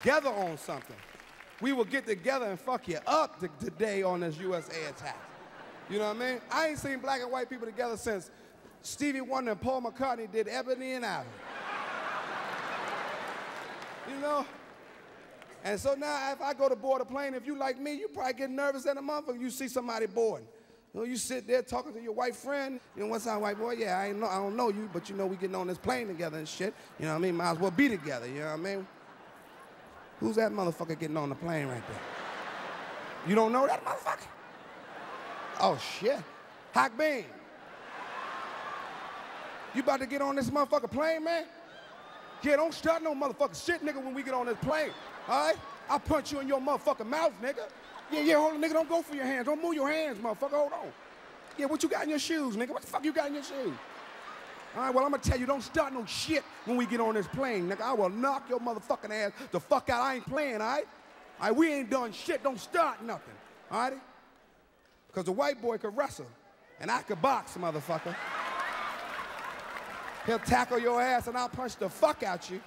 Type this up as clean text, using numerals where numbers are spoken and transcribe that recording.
together on something. We will get together and fuck you up today on this USA attack. You know what I mean? I ain't seen black and white people together since Stevie Wonder and Paul McCartney did Ebony and Ivy. You know? And so now if I go to board a plane, if you like me, you probably get nervous at a motherfucker. You see somebody boarding. You know, you sit there talking to your white friend. You know, what's our white boy? Yeah, I don't know you, but you know we getting on this plane together and shit. You know what I mean? Might as well be together, you know what I mean? Who's that motherfucker getting on the plane right there? You don't know that motherfucker? Oh, shit. Hawk Bean. You about to get on this motherfucker plane, man? Yeah, don't start no motherfucking shit, nigga, when we get on this plane, all right? I'll punch you in your motherfucking mouth, nigga. Yeah, yeah, hold on, nigga, don't go for your hands. Don't move your hands, motherfucker, hold on. Yeah, what you got in your shoes, nigga? What the fuck you got in your shoes? All right, well, I'm gonna tell you, don't start no shit when we get on this plane, nigga. I will knock your motherfucking ass the fuck out. I ain't playing, all right? All right, we ain't done shit. Don't start nothing, all right? Because the white boy could wrestle, and I could box, motherfucker. He'll tackle your ass, and I'll punch the fuck out you.